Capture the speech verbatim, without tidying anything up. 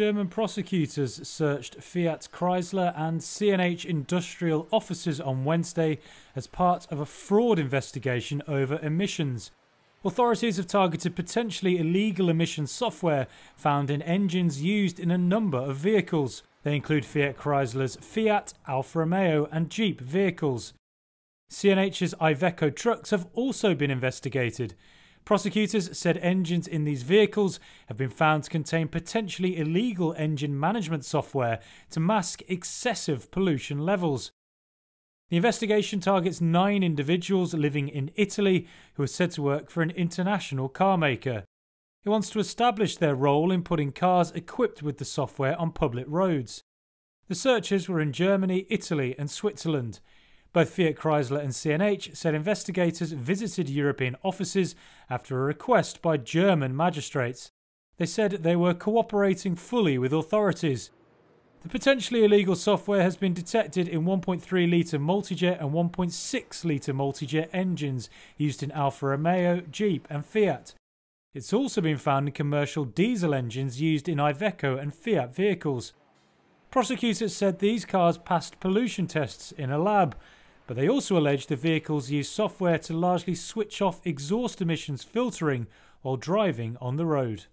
German prosecutors searched Fiat Chrysler and C N H Industrial offices on Wednesday as part of a fraud investigation over emissions. Authorities have targeted potentially illegal emission software found in engines used in a number of vehicles. They include Fiat Chrysler's Fiat, Alfa Romeo and Jeep vehicles. C N H's Iveco trucks have also been investigated. Prosecutors said engines in these vehicles have been found to contain potentially illegal engine management software to mask excessive pollution levels. The investigation targets nine individuals living in Italy who are said to work for an international car maker. It wants to establish their role in putting cars equipped with the software on public roads. The searches were in Germany, Italy and Switzerland. Both Fiat Chrysler and C N H said investigators visited European offices after a request by German magistrates. They said they were cooperating fully with authorities. The potentially illegal software has been detected in one point three litre multijet and one point six litre multijet engines used in Alfa Romeo, Jeep and Fiat. It's also been found in commercial diesel engines used in Iveco and Fiat vehicles. Prosecutors said these cars passed pollution tests in a lab, but they also allege the vehicles used software to largely switch off exhaust emissions filtering while driving on the road.